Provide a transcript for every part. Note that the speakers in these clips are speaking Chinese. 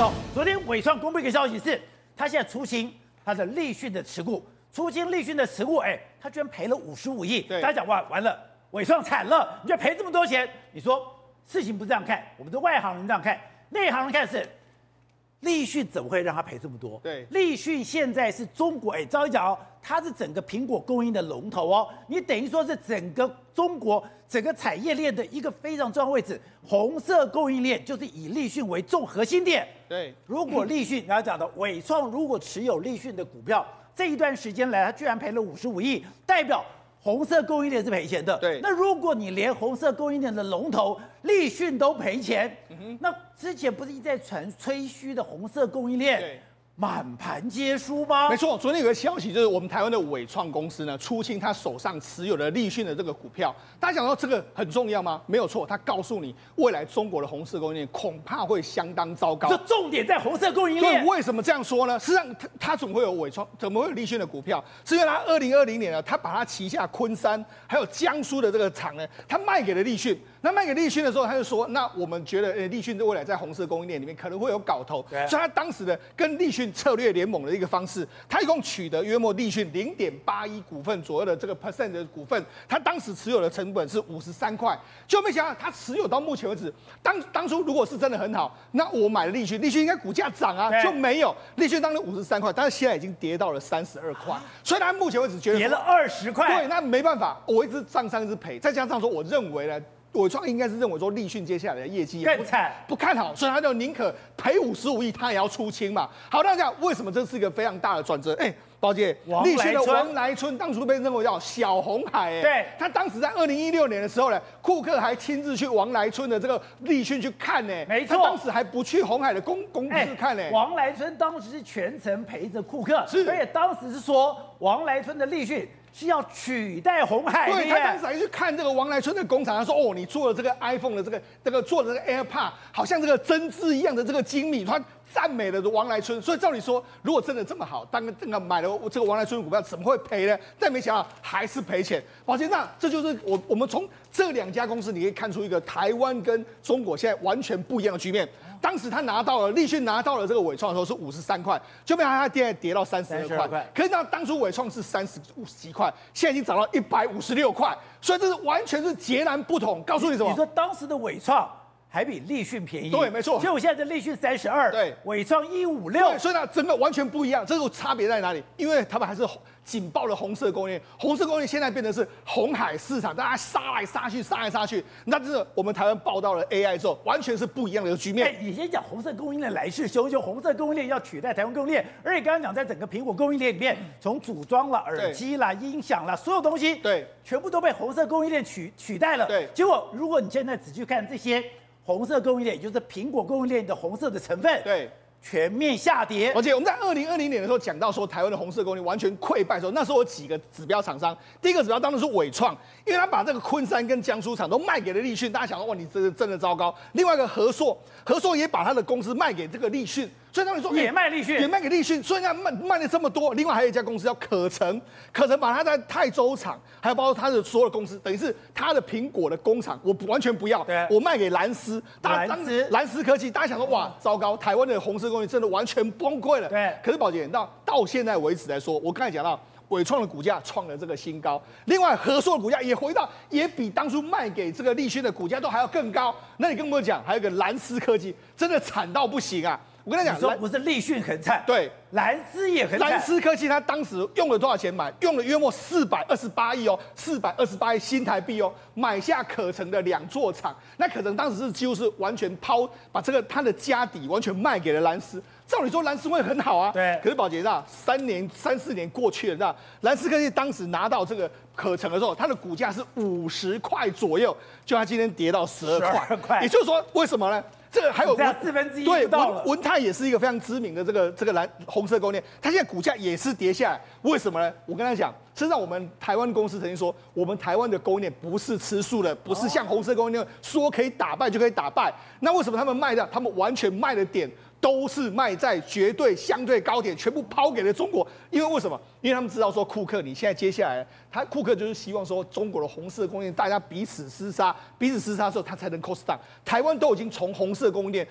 走。昨天伟创公布一个消息是，他现在出清他的立讯的持股，出清立讯的持股，他居然赔了55亿。大家讲哇，完了，伟创惨了，你居然赔这么多钱？你说事情不是这样看，我们的外行人这样看，内行人看是。 立讯怎么会让他赔这么多？对，立讯现在是中国，照理讲哦，它是整个苹果供应的龙头哦，你等于说是整个中国整个产业链的一个非常重要的位置。红色供应链就是以立讯为重核心点。对，如果立讯，刚才讲的伟创如果持有立讯的股票，这一段时间来，它居然赔了55亿，代表。 红色供应链是赔钱的，对。那如果你连红色供应链的龙头立讯都赔钱，那之前不是一再传吹嘘的红色供应链满盘皆输吗？没错，昨天有个消息，就是我们台湾的伟创公司呢出清他手上持有的立讯的这个股票。大家讲到这个很重要吗？没有错，他告诉你未来中国的红色供应链恐怕会相当糟糕。这重点在红色供应链。对，为什么这样说呢？实际上他怎么会有伟创，怎么会有立讯的股票？是因为他2020年呢，他把他旗下昆山还有江苏的这个厂呢，他卖给了立讯。那卖给立讯的时候，他就说，那我们觉得立讯未来在红色供应链里面可能会有搞头，所以他当时的跟立讯策略联盟的一个方式，他一共取得约莫立讯0.81%左右的这个 % 的股份，他当时持有的成本是53块，就没想到他持有到目前为止，当初如果是真的很好，那我买了立讯，立讯应该股价涨啊，就没有立讯当时53块，但是现在已经跌到了32块，所以他目前为止觉得跌了20块，对，那没办法，我一直账上一直赔，再加上说我认为呢。 伟创应该是认为说立讯接下来的业绩也不看好，所以他就宁可赔55亿，他也要出清嘛。好，大家为什么这是一个非常大的转折？宝姐，立讯的王来春当初被认为叫小红海，对，他当时在2016年的时候呢，库克还亲自去王来春的这个立讯去看呢，没错，他当时还不去红海的公司看呢。王来春当时是全程陪着库克，而且当时是说王来春的立讯。 是要取代红海，对，他当时还去看这个王来春的工厂，他说：“哦，你做了这个 iPhone 的这个做的这个 AirPod， 好像这个针织一样的这个精密。”他赞美了王来春，所以照理说，如果真的这么好，当这个买了这个王来春的股票，怎么会赔呢？但没想到还是赔钱。宝先生，这就是我们从这两家公司，你可以看出一个台湾跟中国现在完全不一样的局面。 当时他拿到了立讯拿到了这个伟创的时候是53块，就被他跌到32块。可是那当初伟创是30几块，现在已经涨到156块，所以这是完全是截然不同。告诉你什么？你说当时的伟创还比立讯便宜，对，没错。所以我现在的立讯32，对，伟创156，所以呢，整个完全不一样。这个差别在哪里？因为他们还是。 紧抱了红色供应链，红色供应链现在变成是红海市场，大家杀来杀去，杀来杀去。那这是我们台湾报道了 AI 之后，完全是不一样的局面。你先讲红色供应链来势汹汹，红色供应链要取代台湾供应链，而且刚刚讲在整个苹果供应链里面，从组装啦、耳机啦、音响啦，所有东西，对，全部都被红色供应链取代了。对，结果如果你现在只去看这些红色供应链，也就是苹果供应链的红色的成分，对。 全面下跌，而且我们在2020年的时候讲到说，台湾的红色供应链完全溃败的时候，那时候有几个指标厂商，第一个指标当然是伟创，因为他把这个昆山跟江苏厂都卖给了立讯，大家想到哇，你这是真的糟糕。另外一个和硕也把他的公司卖给这个立讯，所以他们说也卖立讯，也卖给立讯，所以他卖了这么多。另外还有一家公司叫可成把他在泰州厂，还有包括他的所有的公司，等于是他的苹果的工厂，我完全不要，我卖给蓝思，蓝思科技，大家想说哇，糟糕，台湾的红色。 供应真的完全崩溃了。对，可是宝姐，到现在为止来说，我刚才讲到伟创的股价创了这个新高，另外和硕的股价也回到，也比当初卖给这个立讯的股价都还要更高。那你跟我讲，还有一个蓝思科技，真的惨到不行啊！我跟你讲，你说不是立讯很惨，对，蓝思也很惨。蓝思科技它当时用了多少钱买？用了约莫428亿哦，428亿新台币哦，买下可成的2座厂。那可成当时是几乎是完全把这个它的家底完全卖给了蓝思。照理说蓝思会很好啊，对。可是宝杰那3-4年过去了，那蓝思科技当时拿到这个可成的时候，它的股价是50块左右，就它今天跌到12块，也就是说为什么呢？ 这个还有1/4对文泰也是一个非常知名的这个红色供应链，它现在股价也是跌下来，为什么呢？我跟他讲，实际上我们台湾公司曾经说，我们台湾的供应链不是吃素的，不是像红色供应链说可以打败就可以打败。那为什么他们卖掉？他们完全卖的点都是卖在绝对相对高点，全部抛给了中国。因为为什么？因为他们知道说，库克，你现在接下来，库克就是希望说，中国的红色供应链大家彼此厮杀，彼此厮杀之后，他才能 cost down。台湾都已经从红色供应链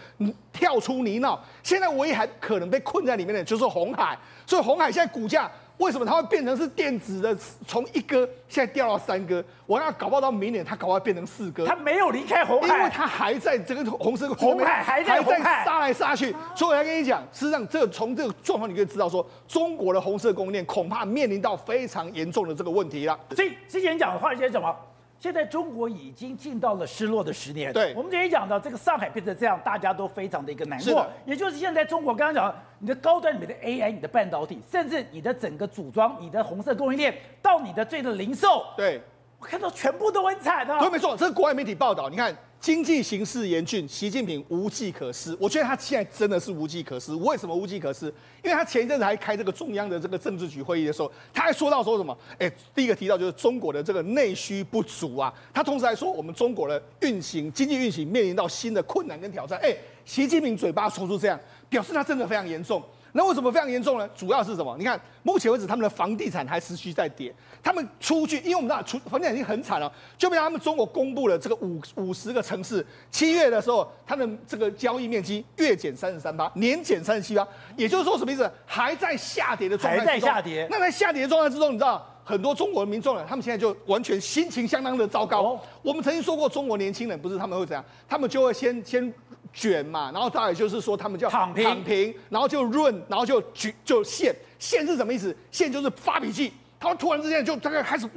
跳出泥淖，现在唯一还可能被困在里面的就是红海。所以红海现在股价为什么它会变成是电子的从一哥现在掉到三哥？我让它搞不好到明年，它搞不好变成四哥。它没有离开红海，因为它还在这个红色供应链，红海还在杀来杀去。所以我要跟你讲，事实上这个从这个状况你可以知道说，中国的红色供应链恐怕面临到非常严重的这个问题了。所以之前讲的话是什么？现在中国已经进到了失落的10年。对，我们之前讲到这个上海变成这样，大家都非常的一个难过。也就是现在中国刚刚讲，你的高端里面的 AI、你的半导体，甚至你的整个组装、你的红色供应链，到你的最的零售，对我看到全部都很惨啊。对，没错，这是国外媒体报道。你看经济形势严峻，习近平无计可施。我觉得他现在真的是无计可施。为什么无计可施？因为他前一阵子还开这个中央的这个政治局会议的时候，他还说到说什么？第一个提到就是中国的这个内需不足啊。他同时还说我们中国的经济运行面临到新的困难跟挑战。习近平嘴巴说出这样，表示他真的非常严重。那为什么非常严重呢？主要是什么？你看，目前为止他们的房地产还持续在跌。他们出去，因为我们知道房地产已经很惨了，就被他们中国公布了这个50个城市，7月的时候，它的这个交易面积月减33%，年减37%，也就是说什么意思？还在下跌的状态之中。还在下跌。那在下跌的状态之中，你知道？很多中国民众呢，他们现在就完全心情相当的糟糕。我们曾经说过，中国年轻人不是他们会怎样，他们就会先卷嘛，然后大概就是说他们叫躺平，然后就润，然后就现。现是什么意思？现就是发脾气，他突然之间就大概开始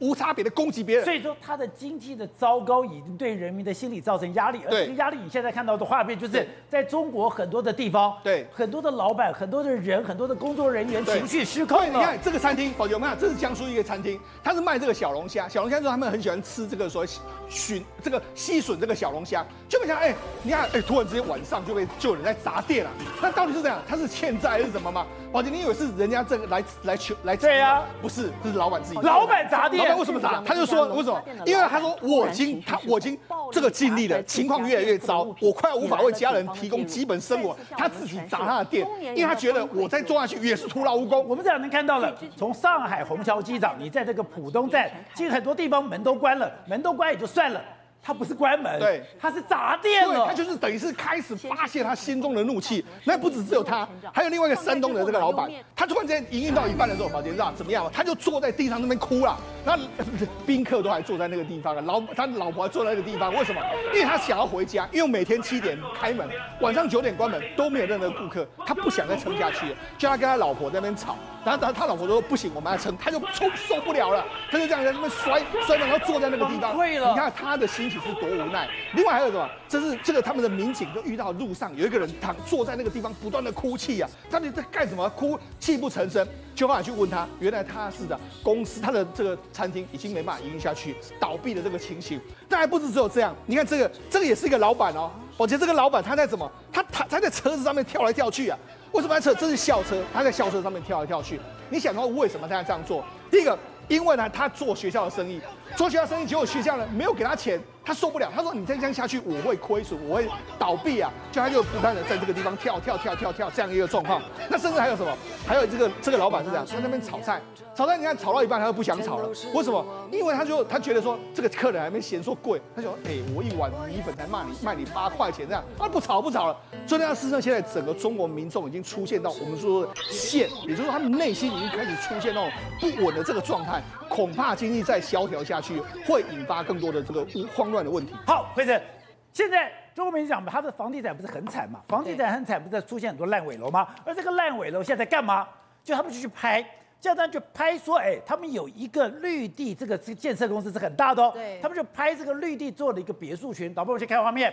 无差别的攻击别人。所以说，他的经济的糟糕已经对人民的心理造成压力，而这个压力你现在看到的画面就是在中国很多的地方，对很多的老板、很多的人、很多的工作人员情绪失控了。你看这个餐厅，宝杰，我们看这是江苏一个餐厅，它是卖这个小龙虾。小龙虾说他们很喜欢吃这个所谓西笋这个小龙虾，就没想到你看突然之间晚上就有人在砸店了。那到底是怎样？他是欠债还是什么吗？宝杰，你以为是人家这个来对啊？不是，这是老板自己。老板砸店，老板为什么砸？他就说为什么？因为他说我已经这个尽力了，情况越来越糟，我快无法为家人提供基本生活，他自己砸他的店，因为他觉得我再做下去也是徒劳无功。我们这两天看到了，从上海虹桥机场，你在这个浦东站，其实很多地方门都关也就算了。他不是关门，对，他是砸店了。他就是等于是开始发泄他心中的怒气。那不止只有他，还有另外一个山东的这个老板，他突然之间营运到一半的时候，你知道怎么样吗？他就坐在地上那边哭了。那宾客都还坐在那个地方了，他老婆还坐在那个地方，为什么？因为他想要回家，因为每天7点开门，晚上9点关门，都没有任何顾客，他不想再撑下去了。就他跟他老婆在那边吵，然后他老婆说不行，我们要撑，他就受不了了，他就这样在那边摔，然后坐在那个地方，你看他的心情。是多无奈。另外还有什么？这是这个他们的民警就遇到路上有一个人坐在那个地方不断的哭泣啊，到底在干什么？哭泣不成声，就办法去问他，原来他是的公司，他的这个餐厅已经没办法营运下去，倒闭的这个情形。但还不是只有这样，你看这个也是一个老板哦。我觉得这个老板他在怎么？他在车子上面跳来跳去啊。为什么在车？这是校车，他在校车上面跳来跳去。你想到为什么他要这样做？第一个。因为呢，他做学校的生意，结果学校呢没有给他钱，他受不了。他说：“你再这样下去，我会亏损，我会倒闭啊！”就他就不断的在这个地方跳这样一个状况。那甚至还有什么？还有这个老板是这样，他在那边炒菜，你看炒到一半他就不想炒了，为什么？因为他觉得说这个客人还没嫌说贵，他就说：“我一碗米粉才卖你8块钱这样，啊不炒了。”所以那事实上现在整个中国民众已经出现到我们说现，也就是说他们内心已经开始出现那种不稳的这个状态。恐怕经济再萧条下去，会引发更多的这个慌乱的问题。好，惠珍，现在中国民众讲嘛，他的房地产不是很惨嘛？房地产很惨，不是出现很多烂尾楼吗？而这个烂尾楼现在干嘛？就他们就去拍，叫他们去拍说，他们有一个绿地，这个建设公司是很大的哦，他们就拍这个绿地做了一个别墅群。导播，我去看画面。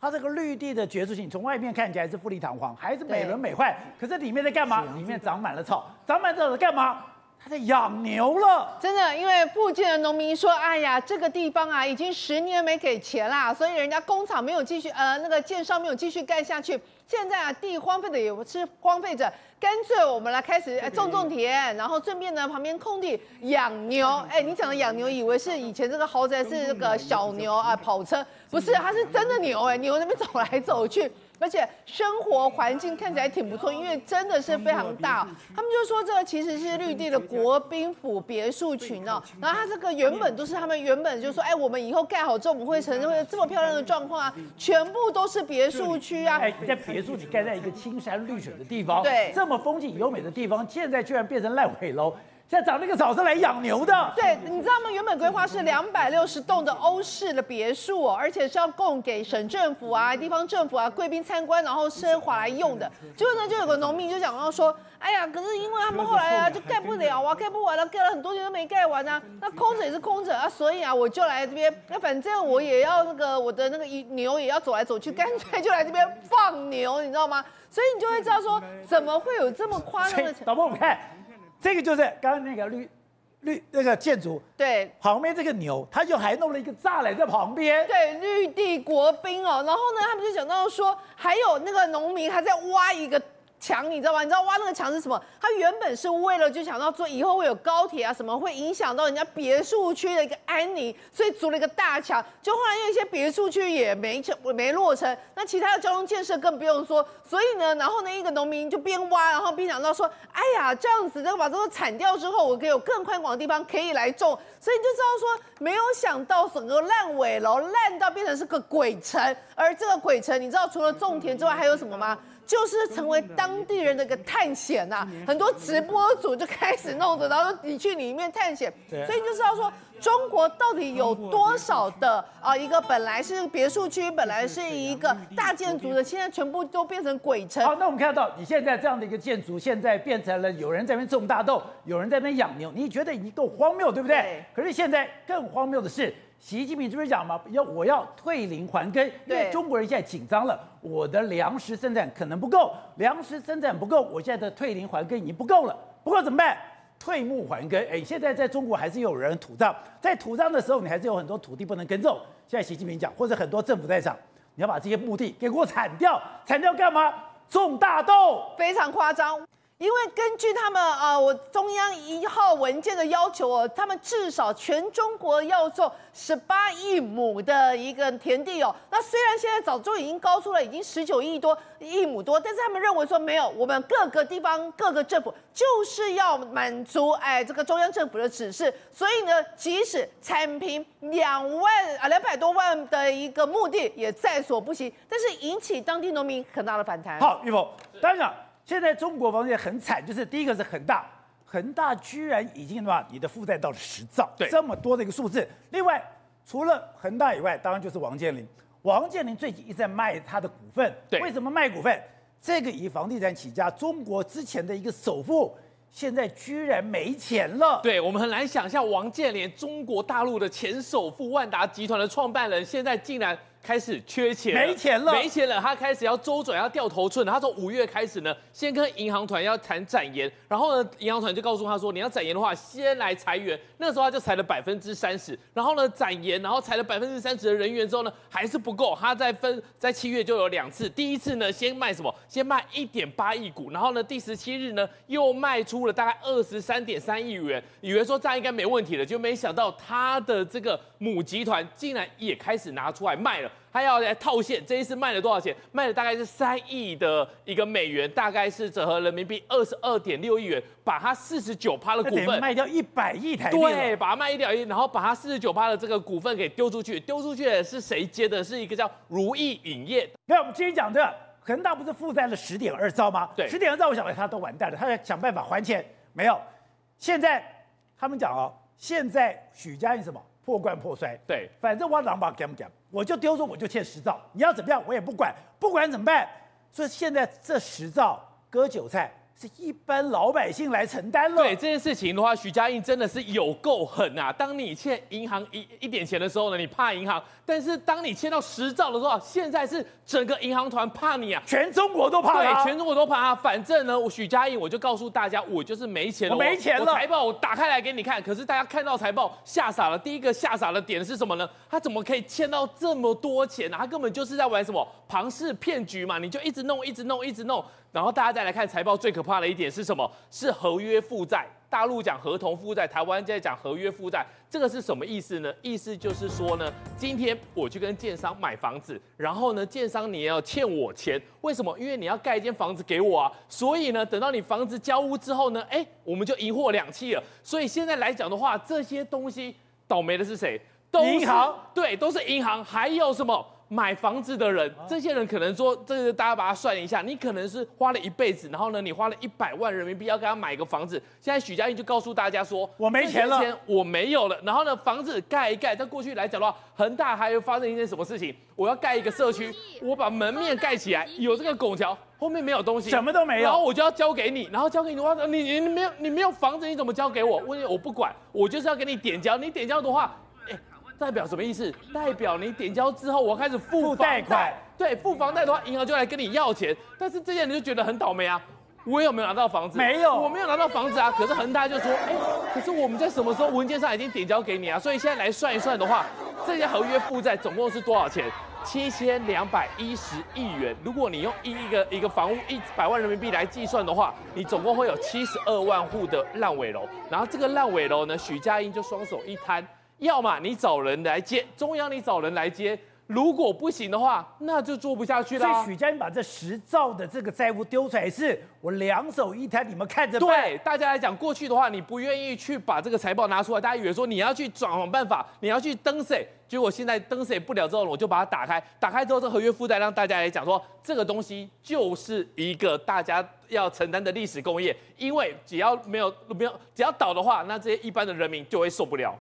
它这个绿地的别墅群，从外面看起来是富丽堂皇，还是美轮美奂，可是里面在干嘛？里面长满了草，长满草在干嘛？他在养牛了，真的，因为附近的农民说：“哎呀，这个地方啊，已经10年没给钱啦，所以人家工厂没有继续，那个建商没有继续盖下去。现在啊，地荒废的也不是荒废着，干脆我们来开始种田，然后顺便呢，旁边空地养牛。你讲的养牛，以为是以前这个豪宅是那个小牛啊，跑车，不是，它是真的牛，牛那边走来走去。”而且生活环境看起来挺不错，因为真的是非常大。他们就说这个其实是绿地的国宾府别墅群哦，然后它这个原本都是他们原本就说，哎，我们以后盖好之后我们会成为这么漂亮的状况啊，全部都是别墅区啊。哎，在别墅你盖在一个青山绿水的地方，对，这么风景优美的地方，现在居然变成烂尾楼。 现在长那个草是来养牛的。对，你知道吗？原本规划是260栋的欧式的别墅哦，而且是要供给省政府啊、地方政府啊、贵宾参观，然后奢华来用的。结果呢，就有个农民就讲到说：“哎呀，可是因为他们后来啊，就盖不了啊，盖不完了，盖了很多年都没盖完啊，那空着也是空着啊，所以啊，我就来这边，那反正我也要那个我的那个牛也要走来走去，干脆就来这边放牛，你知道吗？所以你就会知道说，怎么会有这么夸张的？导播，我们看。 这个就是刚刚那个那个建筑，对，旁边这个牛，他就还弄了一个栅栏在旁边，对，绿地国宾哦。然后呢，他们就讲到说，还有那个农民还在挖一个墙，你知道吗？你知道挖那个墙是什么？他原本是为了就想到说以后会有高铁啊什么，会影响到人家别墅区的一个安宁，所以筑了一个大墙。就后来有一些别墅区也没落成，那其他的交通建设更不用说。所以呢，然后呢，一个农民就边挖，然后边想到说，哎呀，这样子，这个把这个铲掉之后，我可以有更宽广的地方可以来种。所以你就知道说，没有想到整个烂尾楼烂到变成是个鬼城，而这个鬼城，你知道除了种田之外还有什么吗？ 就是成为当地人的一个探险呐、啊，很多直播主就开始弄着，然后你去里面探险，所以就知道说中国到底有多少的一个本来是别墅区，本来是一个大建筑的，现在全部都变成鬼城。好，那我们看到你现在这样的一个建筑，现在变成了有人在那边种大豆，有人在那边养牛，你觉得已经够荒谬，对不对？对可是现在更荒谬的是。 习近平这边讲嘛，我要退林还耕，因为中国人现在紧张了，我的粮食生产可能不够，粮食生产不够，我现在的退林还耕已经不够了，不够怎么办？退牧还耕，哎，现在在中国还是有人土葬，在土葬的时候，你还是有很多土地不能耕种。现在习近平讲，或者很多政府在讲，你要把这些墓地给我铲掉，铲掉干嘛？种大豆，非常夸张。 因为根据他们我中央1号文件的要求哦，他们至少全中国要种18亿亩的一个田地哦。那虽然现在早就已经高出了，已经19亿亩多，但是他们认为说没有，我们各个地方各个政府就是要满足这个中央政府的指示，所以呢，即使铲平200多万的一个墓地也在所不惜，但是引起当地农民很大的反弹。好，玉凤，当然。 现在中国房地产很惨，就是第一个是恒大，恒大居然已经什么，你的负债到了10兆，对，这么多的一个数字。另外，除了恒大以外，当然就是王健林。王健林最近一直在卖他的股份，对，为什么卖股份？这个以房地产起家，中国之前的一个首富。 现在居然没钱了，对我们很难想象，王健林，中国大陆的前首富，万达集团的创办人，现在竟然开始缺钱，没钱了，他开始要周转，要掉头寸了。他从5月开始呢，先跟银行团要谈展延，然后呢，银行团就告诉他说，你要展延的话，先来裁员。那时候他就裁了30%，然后呢，展延，然后裁了30%的人员之后呢，还是不够，他在7月就有2次，第一次呢，先卖什么？先卖1.8亿股，然后呢，第17日呢，又卖出。 出了大概23.3亿元，以为说这样应该没问题了，就没想到他的这个母集团竟然也开始拿出来卖了，他要来套现。这一次卖了多少钱？卖了大概是3亿的一个美元，大概是折合人民币22.6亿元，把他49%的股份卖掉100亿台币，对，把它卖100亿，然后把他49%的这个股份给丢出去。丢出去的是谁接的？是一个叫如意影业。那我们今天讲的。 恒大不是负债了10.2兆吗？对，10.2兆，我想他都完蛋了，他要想办法还钱。没有，现在他们讲哦，现在许家印什么破罐破摔，对，反正我狼吧，敢不敢？我就丢说我就欠10兆，你要怎么样我也不管，不管怎么办？所以现在这10兆割韭菜。 是一般老百姓来承担了。对这件事情的话，许家印真的是有够狠啊！当你欠银行一点钱的时候呢，你怕银行；但是当你欠到10兆的时候，现在是整个银行团怕你啊，全中国都怕啊，对，全中国都怕啊。反正呢，我许家印我就告诉大家，我就是没钱了，我没钱了。财报我打开来给你看，可是大家看到财报吓傻了。第一个吓傻的点是什么呢？他怎么可以欠到这么多钱啊？他根本就是在玩什么庞氏骗局嘛！你就一直弄，然后大家再来看财报，最可怕的一点是什么？是合约负债大陆讲合同负债，台湾在讲合约负债，这个是什么意思呢？意思就是说呢，今天我去跟建商买房子，然后呢，建商你也要欠我钱，为什么？因为你要盖一间房子给我啊，所以呢，等到你房子交屋之后呢，我们就一货两讫了。所以现在来讲的话，这些东西倒霉的是谁？银行，对，都是银行，还有什么？ 买房子的人，这些人可能说，大家把它算一下，你可能是花了一辈子，然后呢，你花了100万人民币要给他买一个房子。现在许家印就告诉大家说，我没钱了，我没有了。然后呢，房子盖一盖，在过去来讲的话，恒大还会发生一件什么事情？我要盖一个社区，我把门面盖起来，有这个拱桥，后面没有东西，什么都没有，然后我就要交给你，然后交给你的话，你没有房子，你怎么交给我？我不管，我就是要给你点交，你点交的话。 代表什么意思？代表你点交之后，我开始付贷款。对，付房贷的话，银行就来跟你要钱。但是这些人就觉得很倒霉啊！我有没有拿到房子？没有，我没有拿到房子啊。可是恒大就说，可是我们在什么时候文件上已经点交给你啊？所以现在来算一算的话，这些合约负债总共是多少钱？7210亿元。如果你用一个房屋100万人民币来计算的话，你总共会有72万户的烂尾楼。然后这个烂尾楼呢，许家印就双手一摊。 要么你找人来接，中央你找人来接，如果不行的话，那就做不下去了。所以许家印把这10兆的这个债务丢出来是，我两手一摊，你们看着办。对大家来讲，过去的话，你不愿意去把这个财报拿出来，大家以为说你要去转换办法，你要去登谁。 结果现在登谁不了之后，我就把它打开。打开之后，这合约负债让大家来讲说，这个东西就是一个大家要承担的历史工业，因为只要倒的话，那这些一般的人民就会受不了。